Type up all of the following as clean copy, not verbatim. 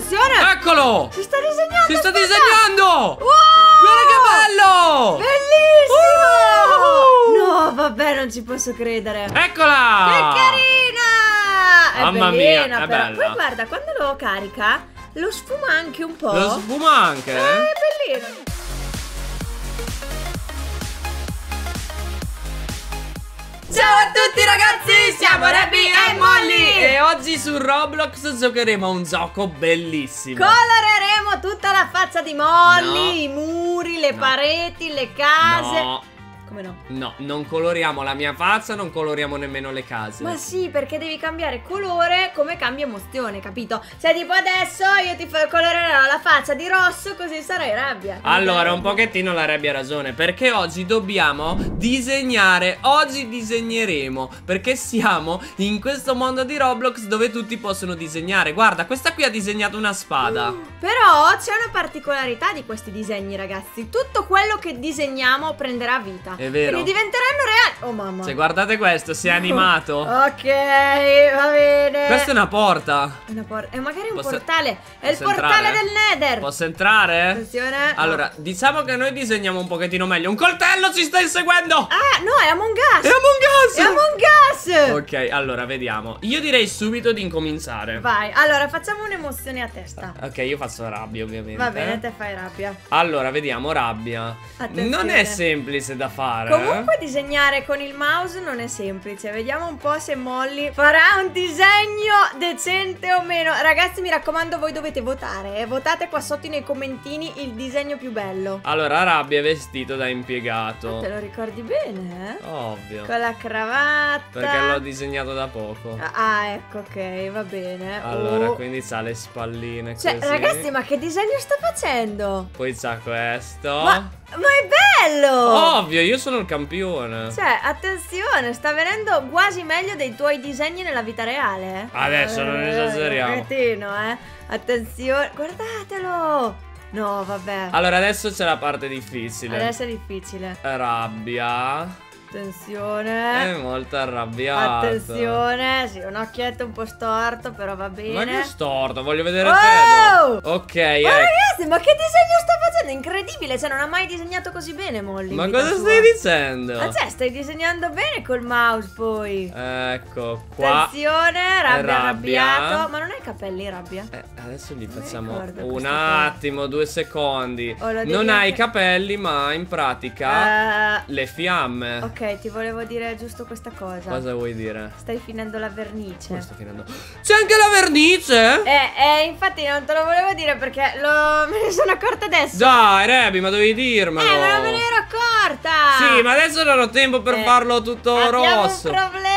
attenzione! Eccolo! Si sta disegnando! Wow! Guarda che bello! Bellissimo! No, vabbè, non ci posso credere. Eccola! Che carina! È mamma bellina, mia, è però bella. Poi guarda, quando lo carica, lo sfuma anche un po'. Lo sfuma anche? È bellino. Ciao a tutti ragazzi, siamo Rebby e Molly e oggi su Roblox giocheremo a un gioco bellissimo. Coloreremo tutta la faccia di Molly, no, i muri, le pareti, le case. No. Come no? No, non coloriamo la mia faccia, non coloriamo nemmeno le case. Ma sì, perché devi cambiare colore come cambia emozione, capito? Cioè tipo adesso io ti colorerò la faccia di rosso così sarai rabbia. Allora un pochettino la rabbia ha ragione, perché oggi dobbiamo disegnare, oggi disegneremo, perché siamo in questo mondo di Roblox dove tutti possono disegnare. Guarda, questa qui ha disegnato una spada. Però c'è una particolarità di questi disegni ragazzi, tutto quello che disegniamo prenderà vita. È vero. Quindi diventeranno reali. Oh mamma. Se guardate questo, si è animato. Ok, va bene. Questa è una porta. È una porta. È magari un portale. È il portale del Nether. Posso entrare? Attenzione. Allora, diciamo che noi disegniamo un pochettino meglio. Un coltello ci sta inseguendo. Ah, no, è Among Us. Ok, allora vediamo. Io direi subito di incominciare. Vai. Allora, facciamo un'emozione a testa. Ok, io faccio rabbia, ovviamente. Va bene, te fai rabbia. Allora, vediamo rabbia. Attenzione. Non è semplice da fare. Comunque disegnare con il mouse non è semplice. Vediamo un po' se Molly farà un disegno decente o meno. Ragazzi, mi raccomando, voi dovete votare votate qua sotto nei commentini il disegno più bello. Allora, rabbia è vestito da impiegato. Te lo ricordi bene? Ovvio. Con la cravatta. Perché l'ho disegnato da poco. Ah, ecco, ok, va bene. Allora, quindi c'ha le spalline così. Ragazzi, ma che disegno sta facendo? Poi c'ha questo. Ma è bello! Ovvio, io sono il campione. Cioè, attenzione, sta venendo quasi meglio dei tuoi disegni nella vita reale. Adesso non esageriamo. Un pochettino, attenzione, guardatelo. No, vabbè. Allora, adesso c'è la parte difficile. Adesso è difficile. Rabbia. Attenzione. È molto arrabbiato. Attenzione. Sì, un occhietto un po' storto, però va bene. Ma che storto? Voglio vedere te. Ok, ma ragazzi, ma che disegno sta facendo? Incredibile. Cioè, non ha mai disegnato così bene, Molly. Ma cosa stai dicendo? Ma cioè, stai disegnando bene col mouse, poi. Ecco qua. Attenzione, rabbia, arrabbiato. Ma non hai capelli, rabbia? Adesso gli facciamo un attimo, 2 secondi. Non hai i capelli, ma in pratica le fiamme. Ok. Ok, ti volevo dire giusto questa cosa. Cosa vuoi dire? Stai finendo la vernice. Sto finendo. C'è anche la vernice? Infatti non te lo volevo dire perché me ne sono accorta adesso. Dai, Rebby, ma dovevi dirmelo. Ma non me ne ero accorta. Sì, ma adesso non ho tempo per farlo tutto rosso. Un problema.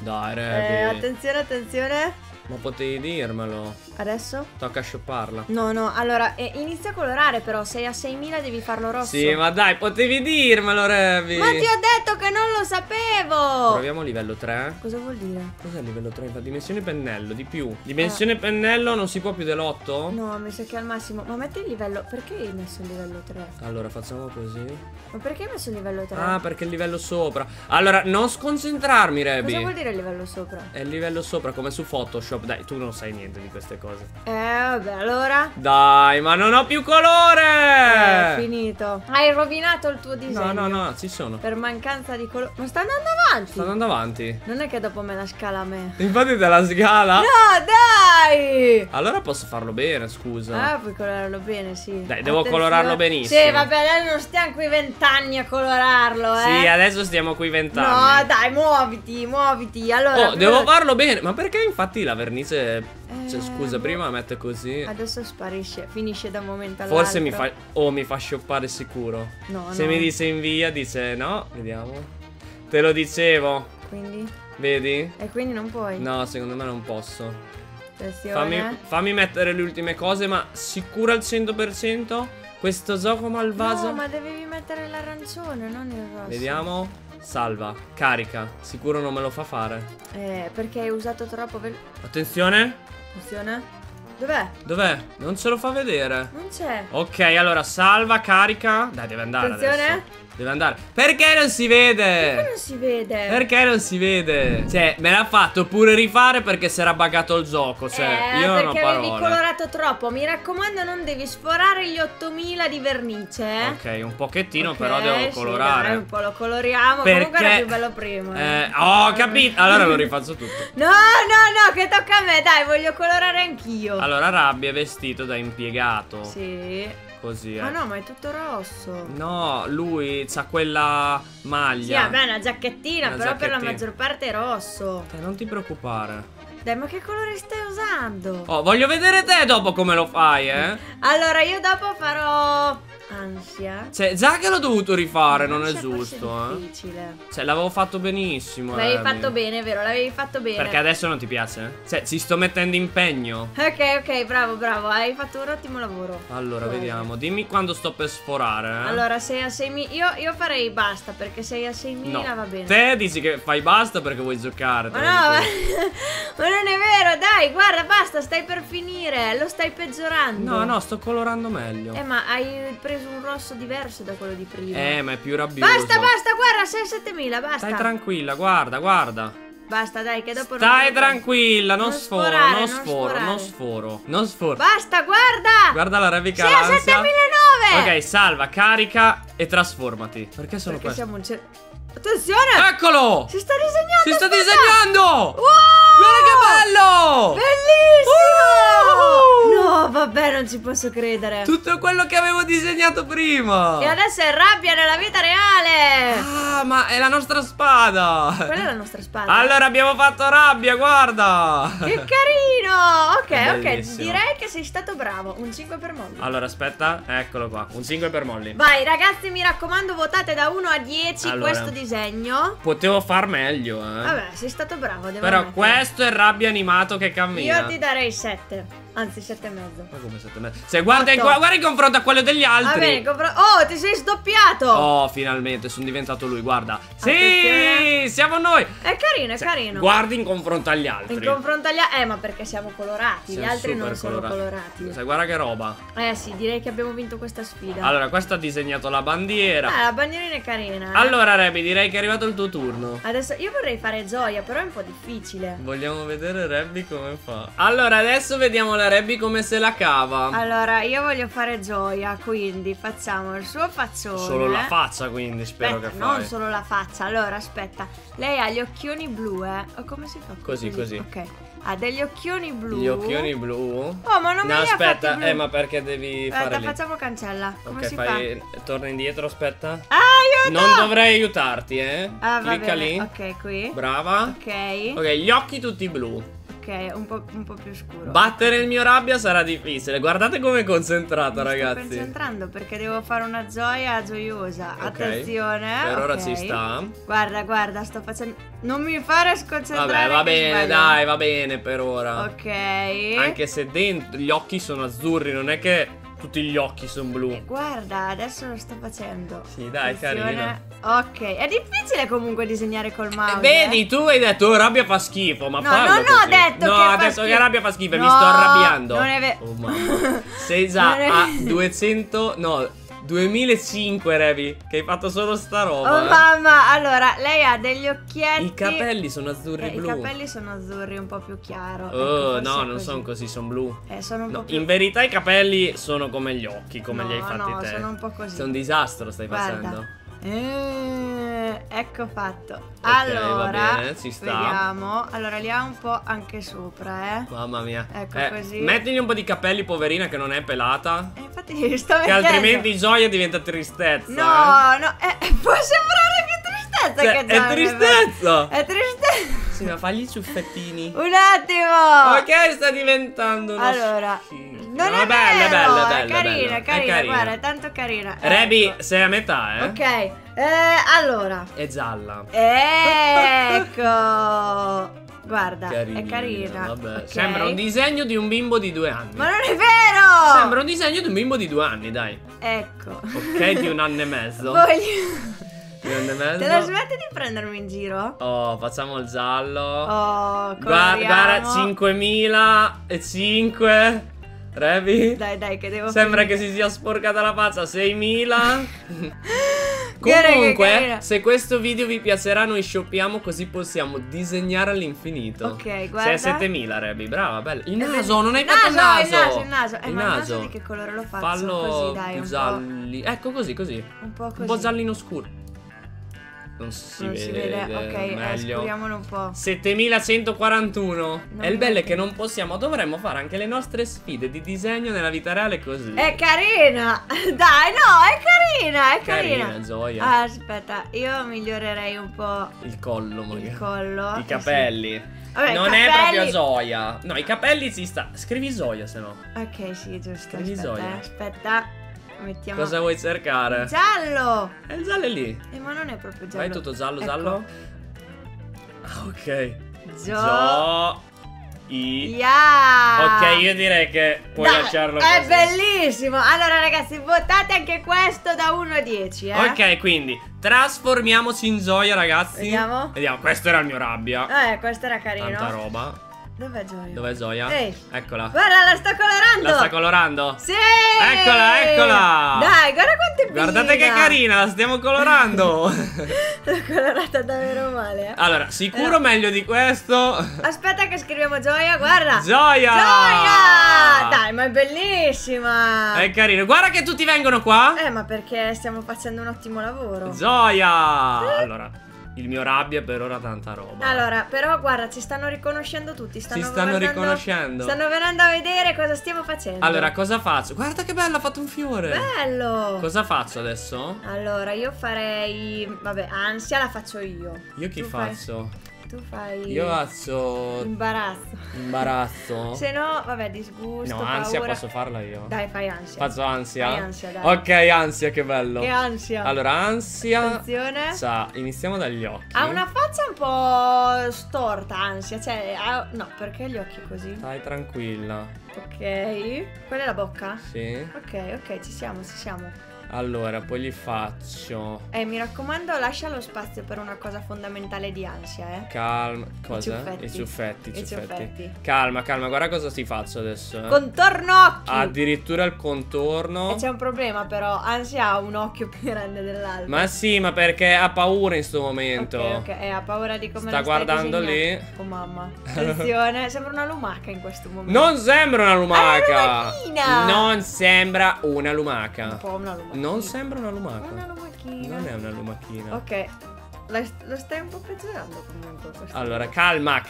Dai, Rebby. Attenzione, attenzione. Ma potevi dirmelo. Adesso? Tocca sciopparla. No, allora inizia a colorare però. Sei a 6000, devi farlo rosso. Sì, ma dai, potevi dirmelo, Rebby. Ma ti ho detto che non lo sapevo. Proviamo livello 3. Cosa vuol dire? Cos'è livello 3? Dimensione pennello, di più. Dimensione pennello non si può più dell'8? No, mi sa che al massimo. Ma metti il livello. Perché hai messo il livello 3? Allora facciamo così. Ma perché hai messo il livello 3? Ah, perché il livello sopra. Allora, non sconcentrarmi, Rebby. Cosa vuol dire il livello sopra? È il livello sopra, come su Photoshop. Dai, tu non sai niente di queste cose. Vabbè, allora. Dai, ma non ho più colore. È finito. Hai rovinato il tuo disegno. No, ci sono. Per mancanza di colore. Ma sta andando avanti. Non è che dopo me la scala a me. Infatti te la scala. No, dai. Allora posso farlo bene, scusa. Puoi colorarlo bene, sì. Dai, devo colorarlo benissimo. Sì, vabbè, adesso non stiamo qui 20 anni a colorarlo, Sì, adesso stiamo qui 20 anni. No, dai, muoviti. Allora, devo farlo bene. Ma perché infatti la vernice, cioè, scusa, prima mette così. Adesso sparisce, finisce da un momento all'altro. Forse mi fa scioppare sicuro. Se mi dice invia, dice no. Vediamo. Te lo dicevo. Quindi? Vedi? E quindi non puoi. No, secondo me non posso. Fammi mettere le ultime cose, ma sicura al 100%? Questo gioco malvagio. No, ma devi mettere l'arancione, non il rosso. Vediamo. Salva, carica. Sicuro non me lo fa fare. Perché hai usato troppo Attenzione. Attenzione. Dov'è? Non ce lo fa vedere. Non c'è. Ok, allora salva, carica. Dai, deve andare. Attenzione. Adesso. Deve andare. Perché non si vede? Perché non si vede? Perché non si vede? Cioè, me l'ha fatto pure rifare perché si era buggato il gioco. Cioè, io non ho parole. Perché avevi colorato troppo. Mi raccomando, non devi sforare gli 8000 di vernice. Ok, un pochettino, okay, però devo colorare. Dai, un po' lo coloriamo. Perché... comunque era più bello prima. Oh, capito. Allora lo rifaccio tutto. No, no, no, che tocca a me. Dai, voglio colorare anch'io. Allora, Rabbi è vestito da impiegato. Sì. Così, ma no, ma è tutto rosso. No, lui c'ha quella maglia. Sì, vabbè, una giacchettina, una però giacchettina. Per la maggior parte è rosso. Non ti preoccupare. Dai, ma che colore stai usando? Oh, voglio vedere te dopo come lo fai, eh. Allora, io dopo farò... ansia. Cioè, già che l'ho dovuto rifare, non è giusto, eh. Difficile. Cioè, l'avevo fatto benissimo. L'avevi fatto bene, vero? L'avevi fatto bene. Perché adesso non ti piace? Cioè, ci sto mettendo impegno. Ok, ok, bravo, bravo. Hai fatto un ottimo lavoro. Allora, vediamo. Dimmi quando sto per sforare, eh. Allora, sei a 6000. Io farei basta, perché sei a 6000 no. Va bene. Te dici che fai basta perché vuoi giocare. Ma no, ma non è vero, dai, guarda, basta, stai per finire. Lo stai peggiorando. No, no, sto colorando meglio. Ma hai preso un rosso diverso da quello di prima. Ma è più rabbioso. Basta, basta, guarda, 6-7000, basta. Stai tranquilla, guarda, guarda. Basta, dai, che dopo... stai tranquilla, non sforo, non sforo, non sforo. Non sforo. Basta, guarda. Guarda la revica. Sì, a 7009. Ok, salva, carica e trasformati. Perché sono qua? Attenzione! Eccolo! Si sta disegnando! Si sta disegnando! Wow! Guarda che bello! Bellissimo! No, vabbè, non ci posso credere. Tutto quello che avevo disegnato prima. E adesso è rabbia nella vita reale. Ah, ma è la nostra spada. Quella è la nostra spada. Allora abbiamo fatto rabbia, guarda. Che carino. Ok, ok, direi che sei stato bravo. Un 5 per Molly. Allora, aspetta, eccolo qua. Un 5 per Molly. Vai, ragazzi, mi raccomando, votate da 1 a 10 allora, questo disegno. Potevo far meglio, eh. Vabbè, sei stato bravo, devo però ammettere. Questo è rabbia animato che cammina. Io ti darei 7. Anzi, 7,5. Ma come 7,5? Se guarda, guarda in confronto a quello degli altri. Vabbè, oh, ti sei sdoppiato. Oh, finalmente sono diventato lui, guarda. Attenzione. Sì, siamo noi. È carino, è carino. Guardi in confronto agli altri. In confronto agli altri. Ma perché siamo colorati. Siamo gli altri non sono colorati. Sai, guarda che roba. Sì, direi che abbiamo vinto questa sfida. Allora, questo ha disegnato la bandiera. La bandierina è carina. Allora, Rebby, direi che è arrivato il tuo turno. Adesso io vorrei fare gioia, però è un po' difficile. Vogliamo vedere Rebby come fa. Allora adesso vediamo la Rebby come se la cava. Allora io voglio fare gioia, quindi facciamo il suo faccione. Solo la faccia, quindi spero che fai. Non solo la faccia. Allora aspetta, lei ha gli occhioni blu, eh. O come si fa? Così, così, ok. Ha degli occhioni blu. Gli occhioni blu. Oh, ma non me li ha fatti blu. No, aspetta, ma perché devi fare lì? Facciamo cancella. Come si fa? Torna indietro, aspetta. Aiuto! Non dovrei aiutarti, eh. Clicca lì. Ok, qui. Brava. Ok. Ok, gli occhi tutti blu. Ok, un po' più scuro. Battere il mio rabbia sarà difficile. Guardate come è concentrato, ragazzi. Mi sto concentrando perché devo fare una gioia gioiosa. Okay. Attenzione. Per ora ci sta. Guarda, guarda, sto facendo... non mi fare sconcentrare. Vabbè, va bene, dai, va bene per ora. Ok. Anche se dentro gli occhi sono azzurri, non è che... tutti gli occhi sono blu. Guarda, adesso lo sto facendo. Sì, dai, carino. Ok, è difficile comunque disegnare col mouse. Vedi, tu hai detto rabbia fa schifo. Ma no, no, no, ho detto no, che ha detto che rabbia fa schifo, no, mi sto arrabbiando. Non è vero. Oh mamma. Sei già a 200, no, 2005, Rebby, che hai fatto solo sta roba. Oh mamma, allora, lei ha degli occhietti. I capelli sono azzurri blu. I capelli sono azzurri, un po' più chiaro. Oh, ecco, no, non sono così, sono blu. Sono un po' più... in verità i capelli sono come gli occhi, come li hai fatti te. No, sono un po' così. Sei un disastro, stai facendo. Ecco fatto. Okay, allora, bene, ci sta. Vediamo. Allora, li ha un po' anche sopra, eh. Mamma mia. Ecco così. Mettigli un po' di capelli, poverina, che non è pelata. Infatti, sto vedendo. Che altrimenti gioia diventa tristezza. No, no, può sembrare più tristezza che gioia. È tristezza. È tristezza. Sì, ma fagli i ciuffettini. Un attimo. Ok, sta diventando uno schifo. Non è bella, bella, bella, è carina, guarda, è tanto carina. Rebby, ecco. Sei a metà, eh. Ok, allora. È gialla. Ecco. Guarda, carina, è carina. Vabbè. Okay. Sembra un disegno di un bimbo di 2 anni. Ma non è vero! Sembra un disegno di un bimbo di 2 anni, dai. Ecco. Ok, di 1 anno e mezzo. Voglio... te la smetti di prendermi in giro? Oh, facciamo il giallo. Oh, guarda, 5005. Rebby? Dai, dai, che devo Sembra finire. Che si sia sporcata la pazza. 6.000. Comunque, se questo video vi piacerà, noi shoppiamo così possiamo disegnare all'infinito. Ok, guarda. Sei a 7.000, Rebby, brava, bella. Il naso, non hai fatto il naso. Il naso. Ma il naso di che colore lo faccio? Fallo così, dai, un gialli. Ecco, così, così. Un po' così. Un po' giallino scuro. Non si vede. Ok, esploriamolo un po'. 7141. È il bello è che non possiamo. Dovremmo fare anche le nostre sfide di disegno nella vita reale così. È carina. Dai, no, è carina. Gioia. Ah, aspetta, io migliorerei un po' il collo, magari. Il collo. I capelli. Sì. Vabbè, non capelli... è proprio Zoya. No, i capelli si sta. Scrivi Zoya, se no. Ok, sì, giusto. Scrivi Zoya. Aspetta. Mettiamo... Cosa vuoi cercare? Giallo! È il giallo lì. Ma non è proprio giallo. Vai tutto giallo, ecco. Giallo. Ok. Ok, io direi che puoi lasciarlo così. È bellissimo. Allora ragazzi, votate anche questo da 1 a 10, eh? Ok, quindi trasformiamoci in Zoya, ragazzi. Vediamo. Vediamo, questo era il mio rabbia. Questo era carino. Tanta roba. Dov'è Zoya? Dov'è Zoya? Eccola. Guarda, la sto colorando. La sta colorando? Sì. Eccola, eccola. Dai, guarda quanto è bella. Guardate che carina, la stiamo colorando. L'ho colorata davvero male, eh. Allora, sicuro meglio di questo. Aspetta che scriviamo Zoya, guarda. Zoya. Dai, ma è bellissima. È carino. Guarda che tutti vengono qua. Ma perché stiamo facendo un ottimo lavoro. Zoya. Allora. Il mio rabbia per ora tanta roba. Allora, però guarda, ci stanno riconoscendo tutti. Ci stanno riconoscendo. Stanno venendo a vedere cosa stiamo facendo. Allora, cosa faccio? Guarda che bella, ha fatto un fiore. Bello. Cosa faccio adesso? Allora, io farei... Vabbè, ansia la faccio io. Io che faccio? Tu fai... Io faccio... Imbarazzo. Imbarazzo? Se no, vabbè, disgusto, paura. No, ansia posso farla io. Dai, fai ansia. Faccio ansia? Fai ansia, dai. Ok, ansia, che bello. Che ansia. Allora, ansia... Attenzione. Cioè, iniziamo dagli occhi. Ha una faccia un po' storta, ansia. Cioè, no, perché gli occhi così? Dai, tranquilla. Ok. Quella è la bocca? Sì. Ok, ok, ci siamo. Allora, poi gli faccio... mi raccomando, lascia lo spazio per una cosa fondamentale di ansia, eh. Calma, cosa? I ciuffetti. Calma, guarda cosa ti faccio adesso, eh. Contorno occhi! Addirittura il contorno. E c'è un problema però, ansia ha un occhio più grande dell'altro. Ma sì, ma perché ha paura in sto momento. Ok, ha paura di come sta guardando lì. Oh mamma, attenzione, sembra una lumaca in questo momento. Non sembra una lumaca! Non sembra una lumaca. Un po' una lumaca. Non sembra una lumaca. È una lumachina. Non è una lumachina. Ok. Lo stai un po' peggiorando comunque. Allora, calma.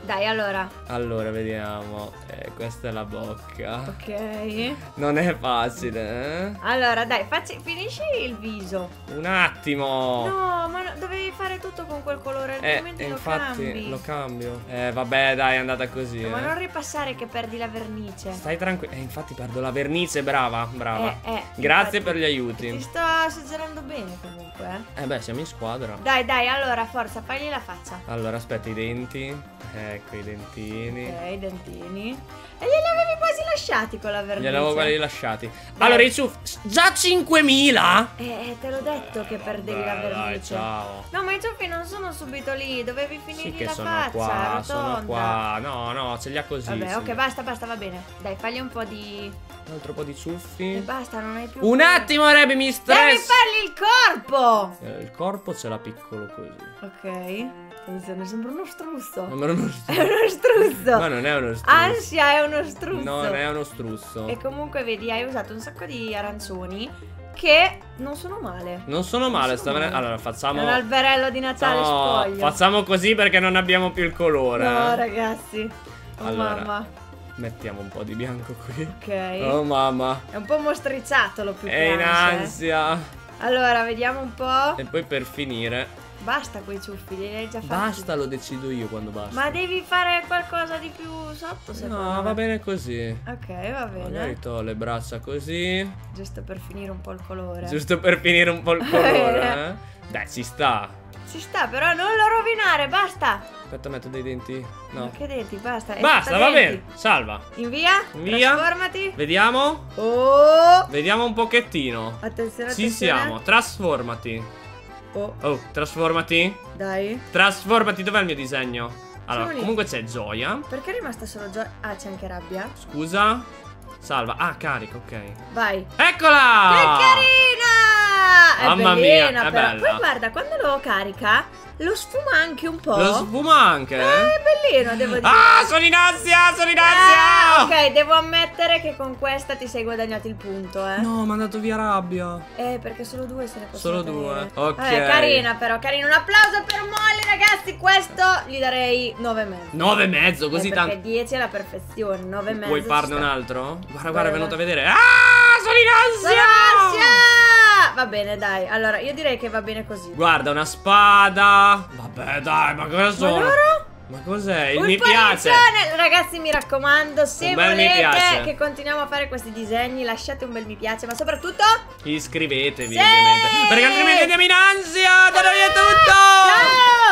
Dai, allora. Allora, vediamo. Questa è la bocca. Ok. Non è facile, eh. Allora, dai, finisci il viso. Un attimo. No, ma dovevi fare tutto con quel colore, altrimenti lo cambio. Vabbè, dai, è andata così. Ma non ripassare che perdi la vernice. Stai tranquillo. Infatti perdo la vernice, brava. Grazie per gli aiuti. Ti sto suggerendo bene comunque. Beh, siamo in squadra. Dai, allora, forza, fagli la faccia. Allora, aspetta, i denti. Ecco, i dentini. Ok, i dentini. E glieli avevi quasi lasciati con la vernice. Glieli avevo quasi lasciati. Allora, i ciuffi. Già 5.000? Te l'ho detto che perdevi la vernice. Dai, ciao. No, ma i ciuffi non sono subito lì. Dovevi finire la faccia. Sono qua. No, ce li ha così. Vabbè, ok, basta, va bene. Dai, fagli un po' di... Un altro po' di ciuffi. E basta, non hai più... Un attimo, Rebby, mi stress. Devi fargli il corpo. Il corpo ce l'ha piccolo così. Ok. Sembra uno struzzo. Sembra uno struzzo. È uno struzzo. Ma non è uno struzzo. Ansia, è uno struzzo. Non è uno struzzo. E comunque vedi, hai usato un sacco di arancioni che non sono male. Non sono male. Allora facciamo un alberello di Natale spoglio. Facciamo così perché non abbiamo più il colore. No, ragazzi. Allora, mamma. Mettiamo un po' di bianco qui. Ok. Oh mamma. È un po' mostricciatolo più che in ansia. Allora, vediamo un po'. E poi per finire basta quei ciuffi, li hai già fatti. Basta, lo decido io quando basta. Ma devi fare qualcosa di più sotto, secondo me. No, va bene così. Ok, va bene. Magari tolgo le braccia così. Giusto per finire un po' il colore. Dai, ci sta. Ci sta, però non lo rovinare, basta. Aspetta, metto dei denti. No. Che denti, basta. Basta, va bene. Salva. Invia. Trasformati. Vediamo. Oh. Vediamo un pochettino. Attenzione. Ci siamo, trasformati. Oh, trasformati. Dai. Trasformati, dov'è il mio disegno? Allora, comunque c'è Zoya. Perché è rimasta solo Zoya? Ah, c'è anche rabbia. Scusa. Salva. Ah, carica, ok. Vai. Eccola! Che carina! È mamma bellina, mia, è però bella. Poi guarda, quando lo carica, lo sfuma anche un po'. Lo sfuma anche? È bellino, devo dire. Ah, sono in ansia, sono in ansia! Ok, devo ammettere che con questa ti sei guadagnato il punto, eh. No, mi ha mandato via rabbia. Perché solo due se ne possono tenere. Solo due, ok. Carina però, carina. Un applauso per Molly, ragazzi. Questo gli darei 9,5. 9,5, così tanto. Perché 10 è la perfezione, 9,5. Vuoi farne un altro? Guarda, guarda, è venuto a vedere. Ah, sono in ansia! Sono in ansia! Va bene, dai. Allora, io direi che va bene così. Guarda, una spada. Vabbè, dai, ma cosa sono? Ma cos'è? Il mi piace. Ragazzi, mi raccomando, se volete che continuiamo a fare questi disegni, lasciate un bel mi piace, ma soprattutto iscrivetevi, ovviamente, perché altrimenti andiamo in ansia. Da noi è tutto. Ciao.